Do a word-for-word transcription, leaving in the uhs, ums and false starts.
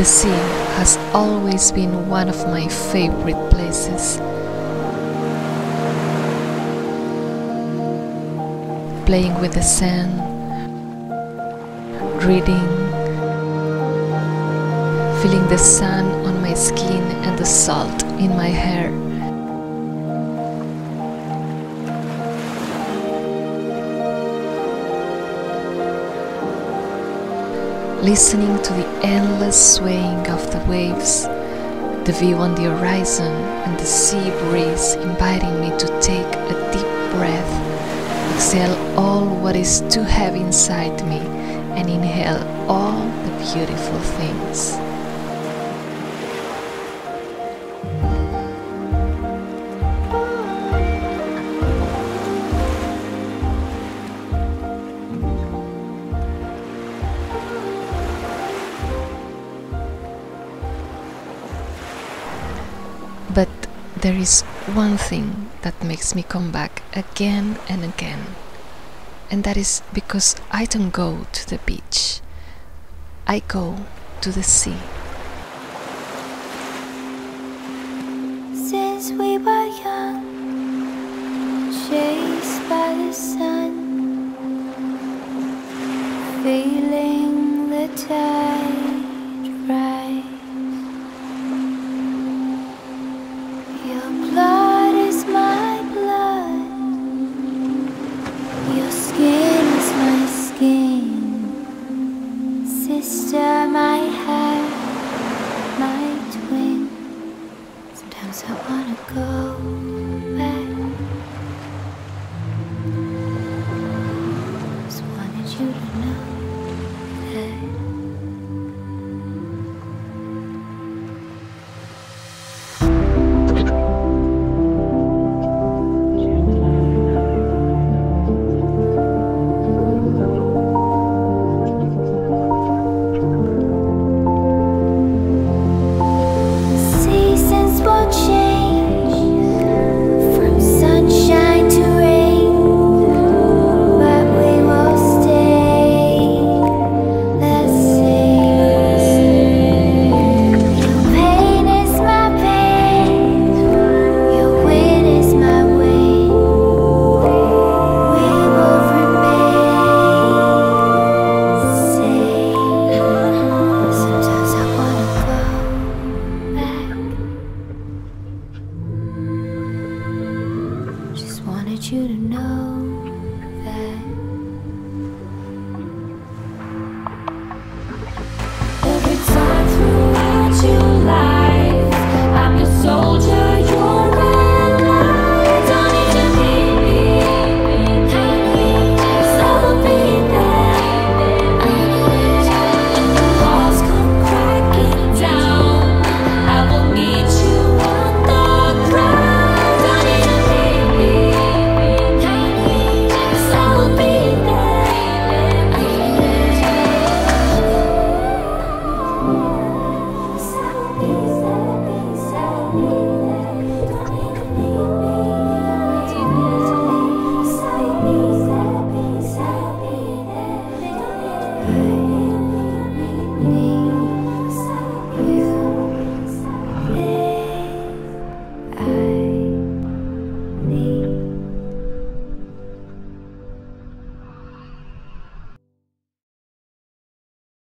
The sea has always been one of my favorite places. Playing with the sand, reading, feeling the sun on my skin and the salt in my hair. Listening to the endless swaying of the waves, the view on the horizon and the sea breeze inviting me to take a deep breath, exhale all what is too heavy inside me and inhale all the beautiful things. But there is one thing that makes me come back again and again, and that is because I don't go to the beach, I go to the sea. Since we were young, chased by the sun, feeling the tide rise. Sister, my heart, my twin. Sometimes I wanna go back. Just wanted you to know that you to know that every time throughout your life I'm your soldier, your ally. Don't need to keep me, so I'll be there. When the walls come cracking down, I will meet you on the ground. Thank you.